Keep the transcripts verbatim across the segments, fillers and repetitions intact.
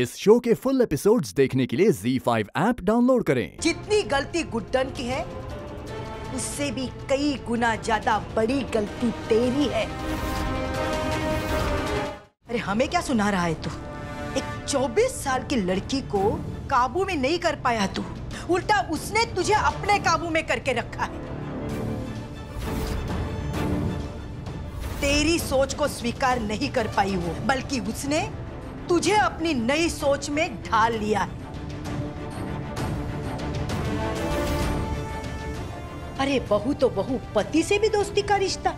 इस शो के full episodes देखने के लिए ज़ी फाइव ऐप डाउनलोड करें। जितनी गलती गुड्डन की है उससे भी कई गुना ज्यादा बड़ी गलती तेरी है। अरे हमें क्या सुना रहा है तू? एक चौबीस साल की लड़की को काबू में नहीं कर पाया तू, उल्टा उसने तुझे अपने काबू में करके रखा है। तेरी सोच को स्वीकार नहीं कर पाई वो, बल्कि उसने तुझे अपनी नई सोच में ढाल लिया। अरे बहू तो बहू, पति से भी दोस्ती का रिश्ता,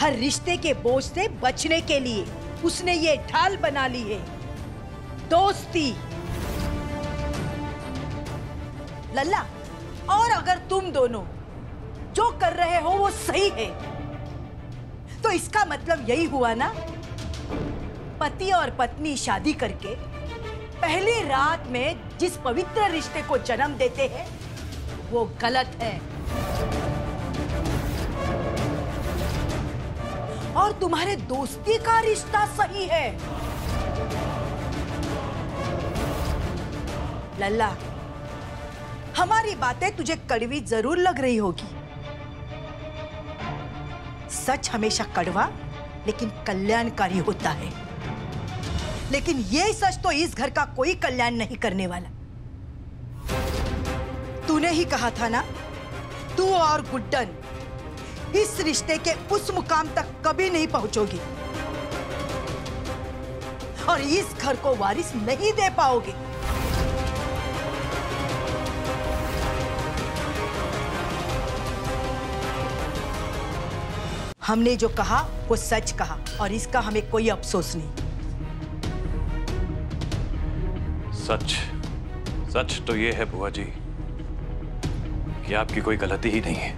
हर रिश्ते के बोझ से बचने के लिए उसने ये ढाल बना ली है, दोस्ती। लल्ला, और अगर तुम दोनों जो कर रहे हो वो सही है तो इसका मतलब यही हुआ ना, पति और पत्नी शादी करके पहली रात में जिस पवित्र रिश्ते को जन्म देते हैं वो गलत है। और तुम्हारे दोस्ती का रिश्ता सही है। लल्ला, हमारी बातें तुझे कड़वी जरूर लग रही होगी। सच हमेशा कड़वा लेकिन कल्याणकारी होता है, लेकिन ये सच तो इस घर का कोई कल्याण नहीं करने वाला। तूने ही कहा था ना, तू और गुड्डन इस रिश्ते के उस मुकाम तक कभी नहीं पहुंचोगे और इस घर को वारिस नहीं दे पाओगे। हमने जो कहा वो सच कहा और इसका हमें कोई अफसोस नहीं। सच सच तो ये है बुआ जी कि आपकी कोई गलती ही नहीं है।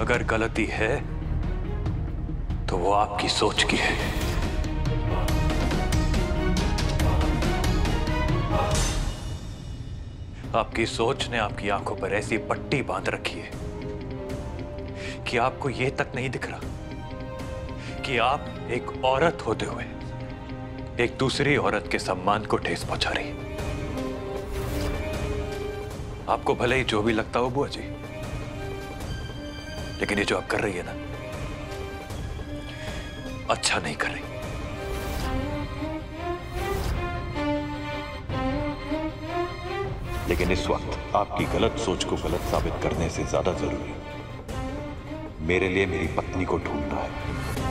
अगर गलती है तो वो आपकी सोच की है। आपकी सोच ने आपकी आंखों पर ऐसी पट्टी बांध रखी है कि आपको यह तक नहीं दिख रहा कि आप एक औरत होते हुए एक दूसरी औरत के सम्मान को ठेस पहुंचा रही। आपको भले ही जो भी लगता हो बुआ जी, लेकिन ये जो आप कर रही है ना, अच्छा नहीं कर रही। लेकिन इस वक्त आपकी गलत सोच को गलत साबित करने से ज्यादा जरूरी है मेरे लिए मेरी पत्नी को ढूंढना है।